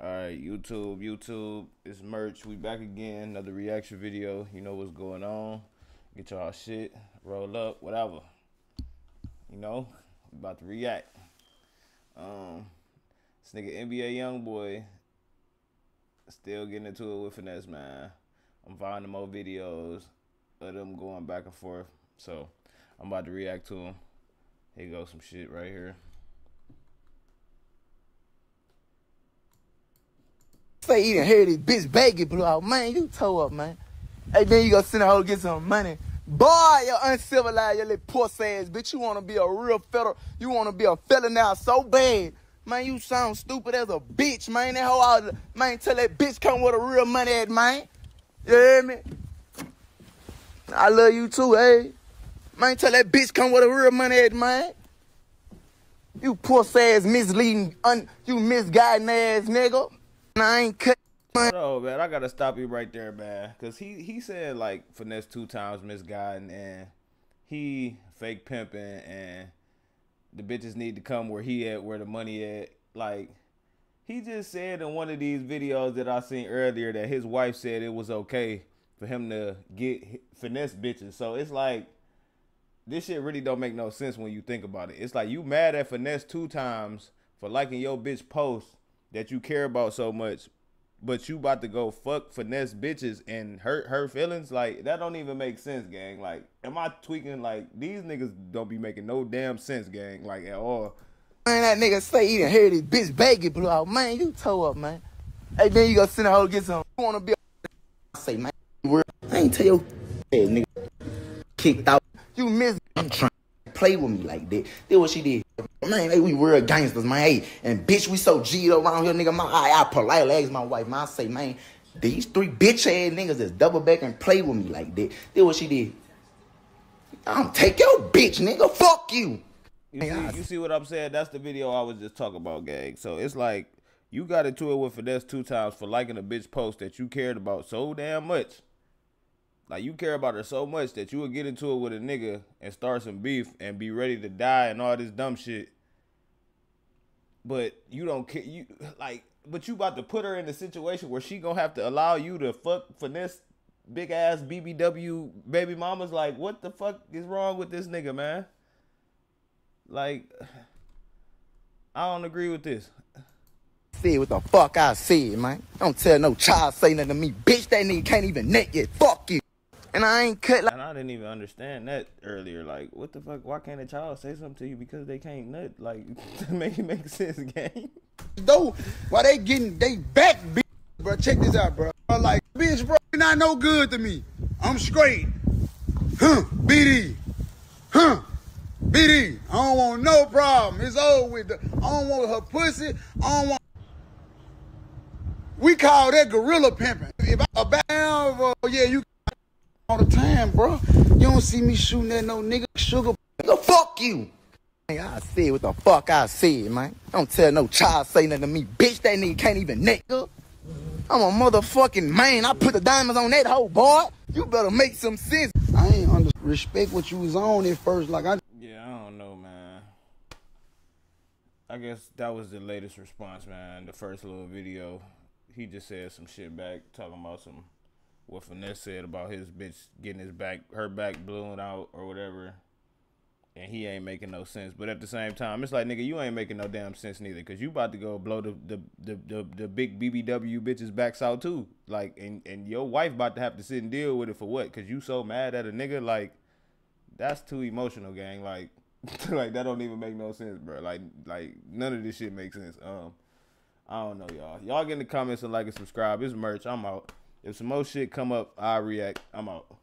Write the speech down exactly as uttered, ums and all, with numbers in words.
Alright, YouTube, YouTube, it's Merch. We back again, another reaction video. You know what's going on. Get y'all shit, roll up, whatever. You know, we about to react. Um, this nigga N B A Youngboy still getting into it with Finesse, man. I'm finding more videos of them going back and forth, so I'm about to react to them. Here goes some shit right here. Say you didn't hear this bitch baggy blew out, man. You toe up, man. Hey, then you go send a hoe get some money. Boy, you're uncivilized, your little puss ass bitch. You wanna be a real federal, you wanna be a fella now so bad. Man, you sound stupid as a bitch, man. That hoe out, man, tell that bitch come with a real money at, man. You hear me? I love you too, hey. Man, tell that bitch come with a real money at, man. You puss ass misleading, un you misguiding ass nigga. I ain't cut. Bro, man, I gotta stop you right there, man. Cause he he said like Finesse two times misguiding and he fake pimping and the bitches need to come where he at, where the money at. Like he just said in one of these videos that I seen earlier that his wife said it was okay for him to get finesse bitches. So it's like this shit really don't make no sense when you think about it. It's like you mad at Finesse two times for liking your bitch post that you care about so much, but you about to go fuck finesse bitches and hurt her feelings? Like, that don't even make sense, gang. Like, am I tweaking? Like, these niggas don't be making no damn sense, gang, like, at all. Man, that nigga say he didn't hear this bitch baggy blew out. Man, you toe up, man. Hey, then you go send a hoe get some. You wanna be a say, man, I ain't tell your ass nigga kicked out. You miss. I'm trying to play with me like that. That's what she did. Man, hey, we real gangsters, man. Hey, and bitch, we so G'd around here, nigga. My, I, I politely ask my wife, man. I say, man, these three bitch ass niggas is double back and play with me like that. That's what she did. I don't take your bitch, nigga. Fuck you. You see, you see what I'm saying? That's the video I was just talking about, gang. So it's like you got into it with Finesse two times for liking a bitch post that you cared about so damn much. Like, you care about her so much that you would get into it with a nigga and start some beef and be ready to die and all this dumb shit. But you don't care. You, like, but you about to put her in a situation where she gonna have to allow you to fuck finesse big-ass B B W baby mamas. Like, what the fuck is wrong with this nigga, man? Like, I don't agree with this. See what the fuck I see, man. Don't tell no child say nothing to me. Bitch, that nigga can't even neck it. Fuck you. And I ain't cut like. And I didn't even understand that earlier. Like, what the fuck? Why can't a child say something to you because they can't nut? Like, make it make sense, gang. Though, while they getting they back, bitch, bro, check this out, bro. I'm like, bitch, bro, you're not no good to me. I'm straight. Huh, B D. Huh, B D. I don't want no problem. It's over with. The, I don't want her pussy. I don't want. We call that gorilla pimping. If I about, uh, yeah, you. All the time, bro. You don't see me shooting at no nigga. Sugar, nigga, fuck you. I said what the fuck I said, man. Don't tell no child say nothing to me. Bitch, that nigga can't even nigga. I'm a motherfucking man. I put the diamonds on that hoe, boy. You better make some sense. I ain't under respect what you was on at first. Like I. Yeah, I don't know, man. I guess that was the latest response, man. The first little video. He just said some shit back, talking about some. What Finesse said about his bitch getting his back, her back blown out or whatever, and he ain't making no sense. But at the same time, it's like, nigga, you ain't making no damn sense neither, cause you about to go blow the the the the, the big B B W bitches backs out too. Like, and and your wife about to have to sit and deal with it for what? Cause you so mad at a nigga. Like, that's too emotional, gang. Like, like that don't even make no sense, bro. Like, like none of this shit makes sense. Um, I don't know, y'all. Y'all get in the comments and like and subscribe. It's Merch. I'm out. If some more shit come up, I'll react. I'm out.